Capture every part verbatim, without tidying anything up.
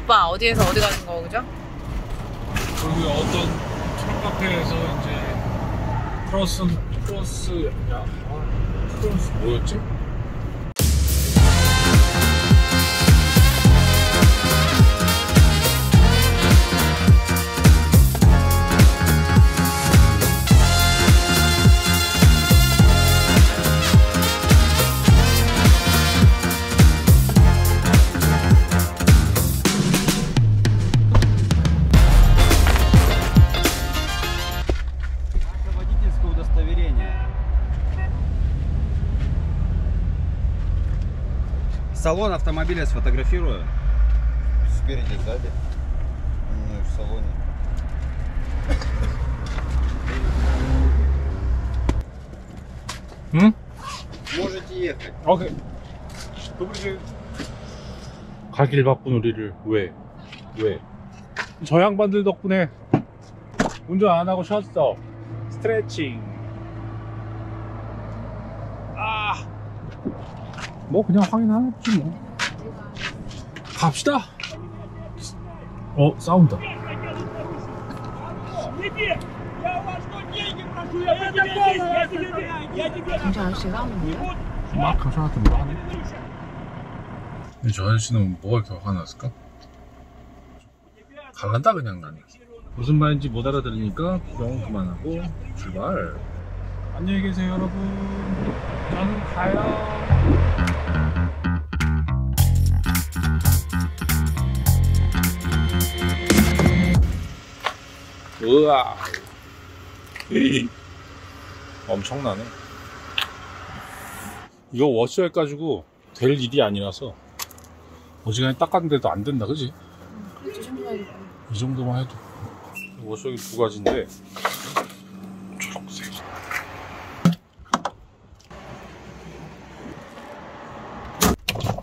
오빠 어디에서 어디 가는 거 그죠? 그 어떤 촌카페에서 이제 크로스 크로스 야 크로스 뭐였지? Салон автомобиля сфотографирую. Спереди, сзади. Не в салоне. М? Можете ехать. Окей. Добрый день. 가길 바쁜 우리를 왜? 왜? 저 양반들 덕분에 운전 안 하고 쉬었어. 스트레칭. 아. 뭐 그냥 확인하겠지 뭐. 갑시다. 어 싸운다. 진짜 아저씨 싸우는데요? 막 가셔한테 뭐 하네. 근데 저 아저씨는 뭐가 이렇게 화났을까? 갈란다 그냥 나는. 무슨 말인지 못 알아들으니까 구경 그만하고 출발. 안녕히 계세요 여러분. 저는 가요. 으아 엄청나네. 이거 워셔해 가지고 될 일이 아니라서 어지간히 닦았는데도 안 된다 그지? 음, 이 정도만 해도 워셔기 두 가지인데 초록색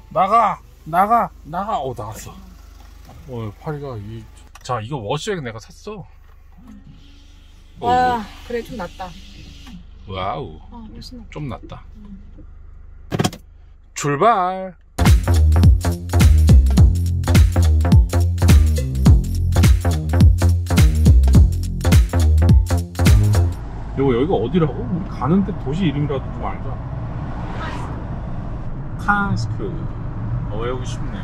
나가 나가 나가 어 나갔어. 어 파리가 이... 자 이거 워셔액 내가 샀어. 와 그래 좀 낫다. 와우 어, 좀 낫다. 응. 출발. 여보 여기가 어디라고? 우리 가는데 도시 이름이라도 좀 알자. 칸스크. 어, 외우기 쉽네.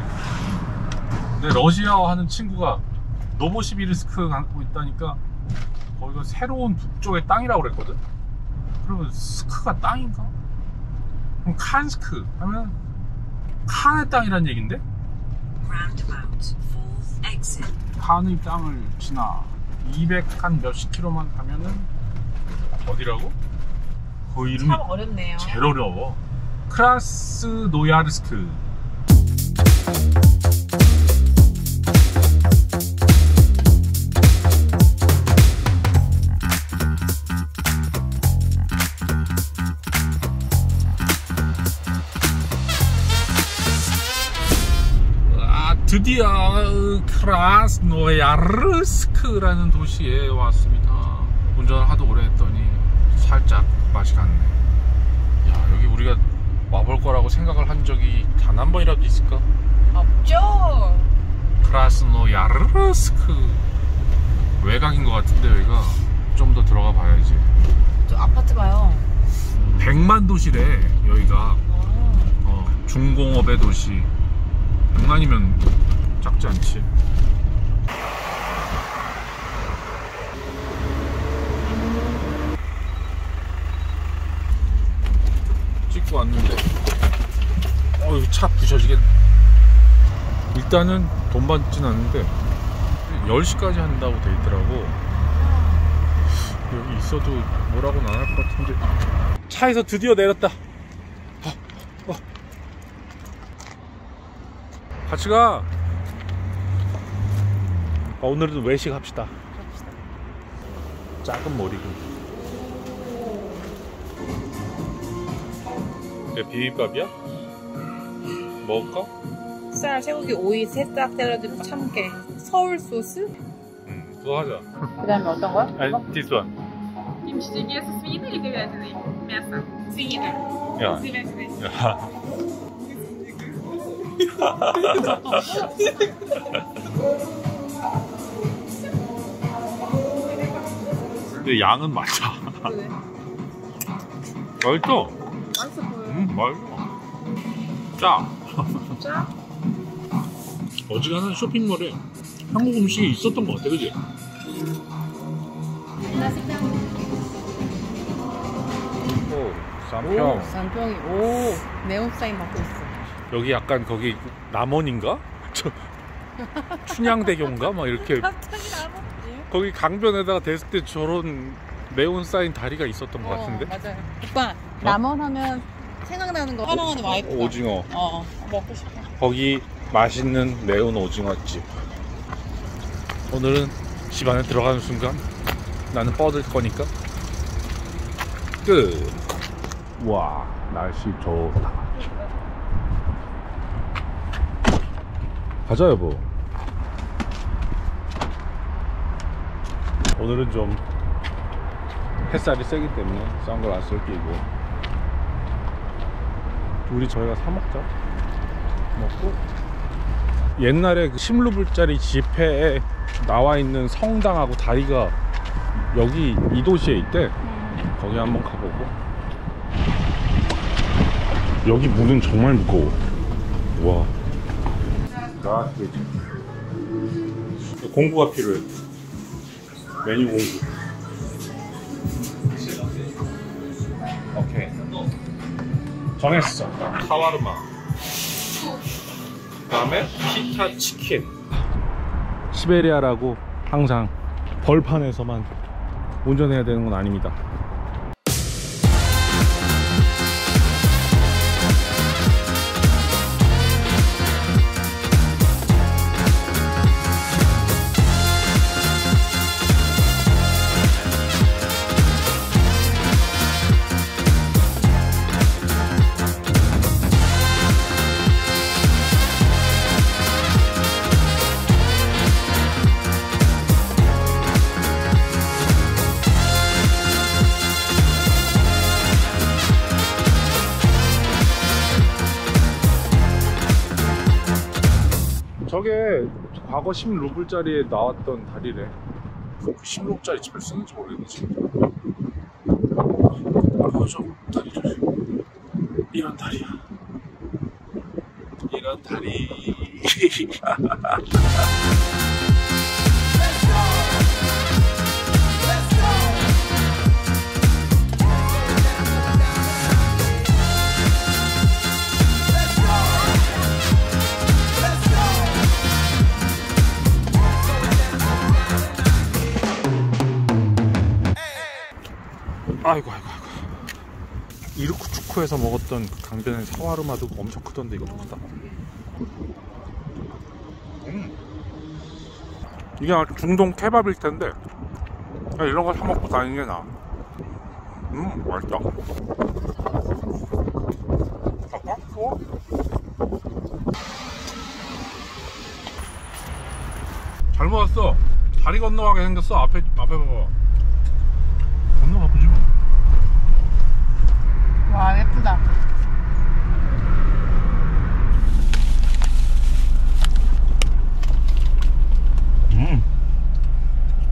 근데 러시아어 하는 친구가 노보시비르스크 가고 있다니까 거기가 새로운 북쪽의 땅이라고 그랬거든. 그러면 스크가 땅인가? 그럼 칸스크 하면 칸의 땅이란 얘긴데? 칸의 땅을 지나 이백 칸 몇십 킬로만 가면은 어디라고? 그 이름이 참 어렵네요. 제일 어려워. 크라스노야르스크. 드디어 크라스노야르스크라는 도시에 왔습니다. 운전을 하도 오래 했더니 살짝 맛이 갔네. 야 여기 우리가 와볼 거라고 생각을 한 적이 단 한 번이라도 있을까? 없죠. 크라스노야르스크 외곽인 것 같은데 여기가 좀 더 들어가 봐야지. 저 아파트 봐요. 백만 도시래 여기가. 어, 중공업의 도시. 백만이면 작지 않지. 찍고 왔는데 어 이거 차 부셔지겠네. 일단은 돈 받진 않는데 열 시까지 한다고 돼 있더라고. 여기 있어도 뭐라고는 안 할 것 같은데. 차에서 드디어 내렸다. 같이 가. 아, 오늘은 외식합시다. 작은 머리국. 이게 비빔밥이야? 먹을까? 쌀, 쇠고기, 오이 새싹 때려주고 참깨. 서울 소스? 응, 그거 하자. 그 다음에 어떤 거야? 아니, this one. 김치찌개에서 свинина или говядина? мясо. свинина. свинина. 근데 양은 많다. 그래. 맛있어. 맛있어 보여. 음, 맛있어. 짜. 짜? 어지간한 쇼핑몰에 한국 음식이 있었던 것 같아, 그지? 오, 쌍평이. 오, 매운싸이 먹고 있어. 여기 약간 거기 남원인가? 저 춘향대교인가? 막 이렇게 거기 강변에다가 댔을 때 저런 매운싸인 다리가 있었던 것 어, 같은데? 맞아요. 오빠, 어? 남원 하면 생각나는 거 사랑하는 와이프 오징어. 어, 먹고 싶어. 거기 맛있는 매운 오징어집. 오늘은 집 안에 들어가는 순간 나는 뻗을 거니까 끝. 와, 날씨 좋다. 가자, 여보. 오늘은 좀 햇살이 세기 때문에 선글라스 안 쓸 끼고 우리 저희가 사 먹자. 먹고 옛날에 그 십 루블짜리 지폐에 나와 있는 성당하고 다리가 여기 이 도시에 있대. 거기 한번 가보고. 여기 문은 정말 무거워. 와. 나 공부가 필요해. 메뉴 공부. 오케이. 정했어. 카와르마. 그다음에 피타 치킨. 시베리아라고 항상 벌판에서만 운전해야 되는 건 아닙니다. 저게 과거 십 루블짜리에 나왔던 다리래. 십 루블짜리 집을 쓰는지 모르겠지. 아이고, 저 다리 조심. 이런 다리야. 이런 다리. 아이고 아이고 아이고. 이루크추크에서 먹었던 그 강변의 사와르마도 엄청 크던데 이것도 크다. 음. 이게 중동 케밥일 텐데 이런 거 사 먹고 다니는 게 나아. 음, 맛있다. 가깝고. 잘 먹었어. 다리 건너가게 생겼어. 앞에 앞에 봐봐. 와, 예쁘다. 음,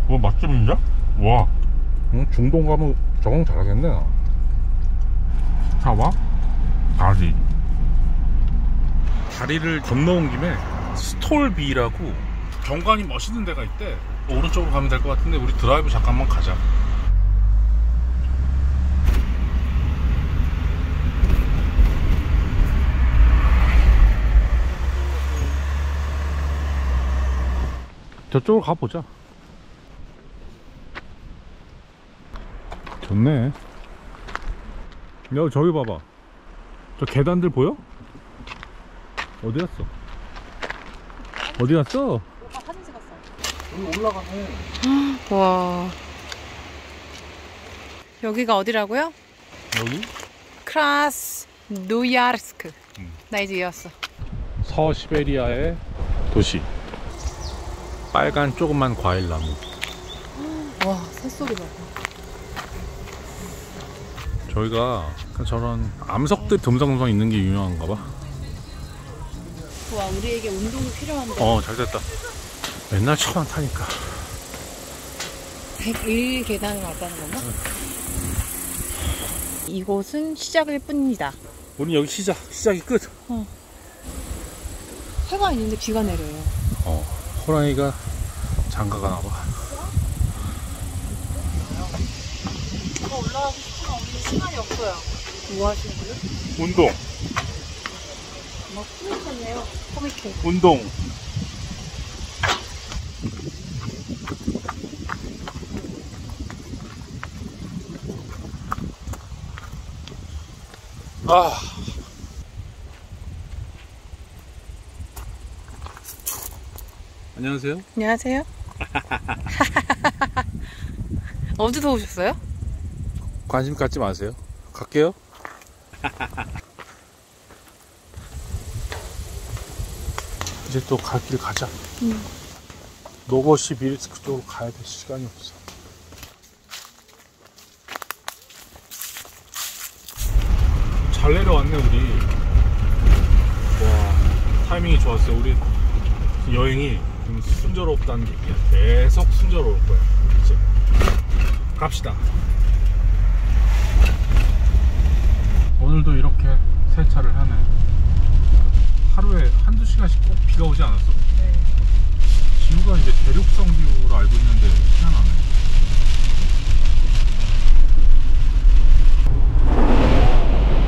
뭐 맛집인데? 와, 응, 중동 가면 적응 잘하겠네. 나. 사와 다리. 다리를 건너온 김에 스톨비라고 경관이 멋있는 데가 있대. 오른쪽으로 가면 될 것 같은데 우리 드라이브 잠깐만 가자. 저쪽으로 가보자. 좋네. 야, 저기 봐봐. 저 계단들 보여? 어디 갔어? 어디 갔어? 오빠 사진 찍었어. 여기 올라가네. 와. 여기가 어디라고요? 여기? 크라스노야르스크. 음. 나 이제 이었어. 서시베리아의 도시. 빨간 조그만 과일나무. 와, 새소리 봐봐. 저희가 저런 암석들 듬성듬성 있는 게 유명한가 봐. 와, 우리에게 운동이 필요한데. 어, 잘 됐다. 맨날 차만 타니까. 백일 계단을 왔다는 건가? 응. 이곳은 시작일 뿐이다. 우린 여기 시작, 시작이 끝. 어. 해가 있는데 비가 내려요. 어, 호랑이가 장가가나봐. 이거 올라가고 싶으면 우리 시간이 없어요. 뭐 하시는 거예요? 운동. 막 코믹했네요. 코믹해. 운동. 아. 안녕하세요. 안녕하세요. 어디서 오셨어요? 관심 갖지 마세요. 갈게요. 이제 또 갈 길 가자. 응. 노버시비르스크 쪽으로 가야 돼. 시간이 없어. 잘 내려왔네 우리. 와, 타이밍이 좋았어요. 우리 여행이 좀 순조롭다는 게 계속 순조로울 거야. 이제 갑시다. 오늘도 이렇게 세차를 하네. 하루에 한두 시간씩 꼭 비가 오지 않았어? 네. 기후가 이제 대륙성 기후로 알고 있는데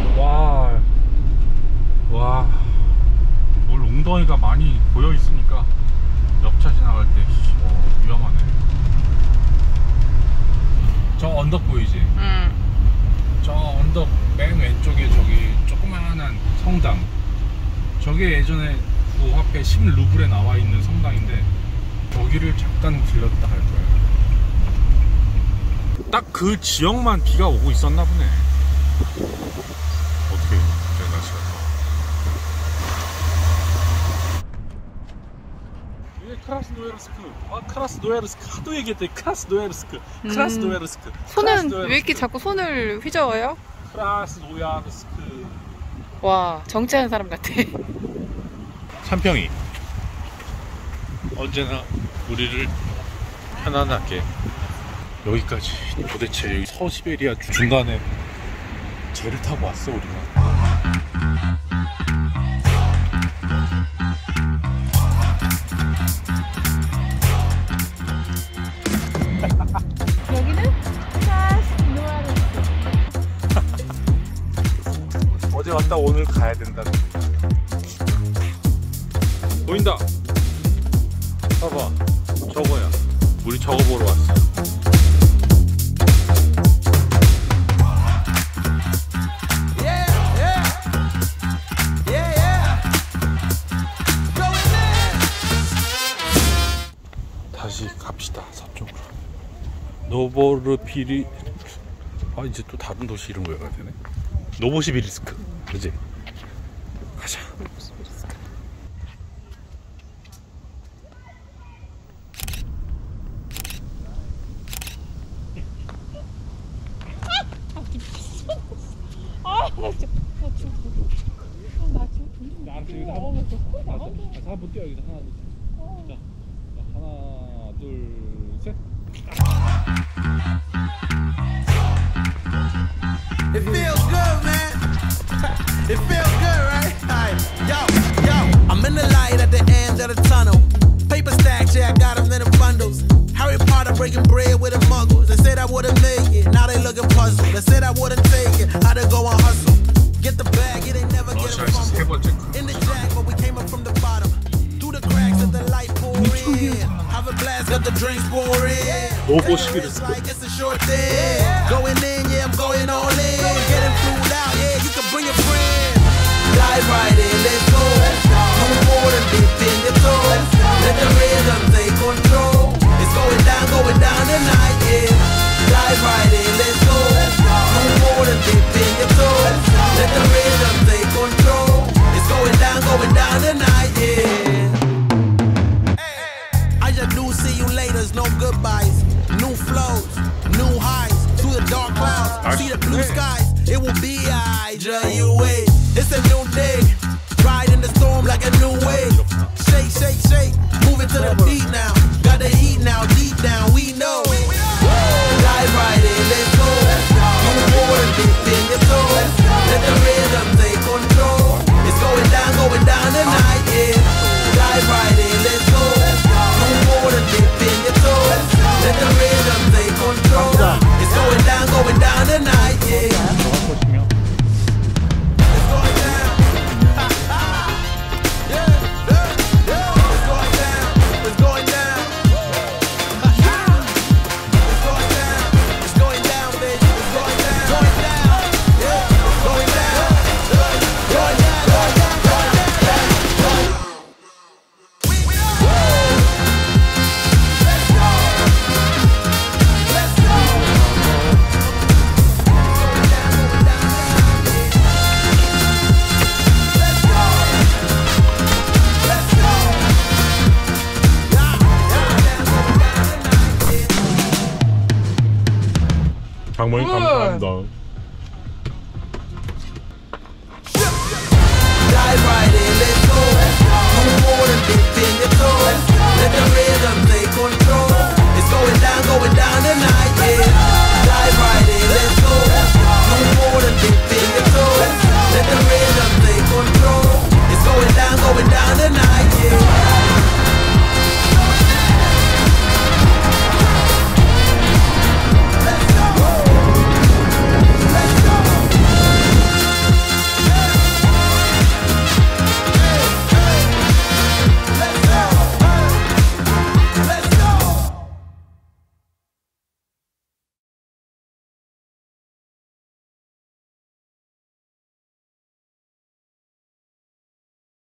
희한하네. 와, 와, 뭘 웅덩이가 많이 보여 있으니까 옆차 지나갈 때 오, 위험하네. 저 언덕 보이지? 응. 저 언덕 맨 왼쪽에 저기 조그만한 성당. 저게 예전에 그 화폐 십 루블에 나와 있는 성당인데 저기를 잠깐 들렀다 할 거야. 딱 그 지역만 비가 오고 있었나 보네. 어떻게 제가 다시 갔다. 이게 크라스노야르스크. 아, 크라스노야르스크 하도 얘기했대. 크라스노야르스크. 크라스노야르스크. 음. 손은 왜 이렇게 자꾸 손을 휘저어요? 크라스노야르스크. 와, 정치하는 사람 같아. 삼평이 언제나 우리를 편안하게. 여기까지. 도대체 여기 서시베리아 중간에 배를 타고 왔어 우리가. 여기는 크라스노야르스크. 어제 왔다 오늘 가야 된다는 거. 보인다. 봐봐, 저거야. 우리 저거 보러 왔어. 노보르피리. 아, 이제 또 다른 도시 이름 외워야 되네. 노보시비르스크. 그지? 가자. 노보시비르스크. 아, 나 진짜. 나 지금. 나 지금. 나 지금. 나 지금. 하나, 둘, 셋. It feels good, man. It feels good, right? Right? Yo, yo. I'm in the light at the end of the tunnel. Paper stacks, yeah, I got them in the bundles. Harry Potter breaking bread with the muggles. They said I wouldn't make it, now they looking puzzled. They said I wouldn't take it, now they go and hustle. Get the bag, it ain't never get a fumble. In the jack, but we came up from the bottom. Through the cracks of the light pour in. 노보시비르스크. No goodbyes, new flows, new highs. Through the dark clouds, see the blue skies. It will be I, J U A. It's a new day, ride in the storm like a new wave. to the beat now. Got the heat now, deep down, we know. Dive right in, let's go. You hold it in your soul. Let the rhythm take control. It's going down, going down tonight, yeah. Dive right in, let's go. You hold it in your soul. Let the rhythm take control. It's going down, going down tonight, yeah. 방금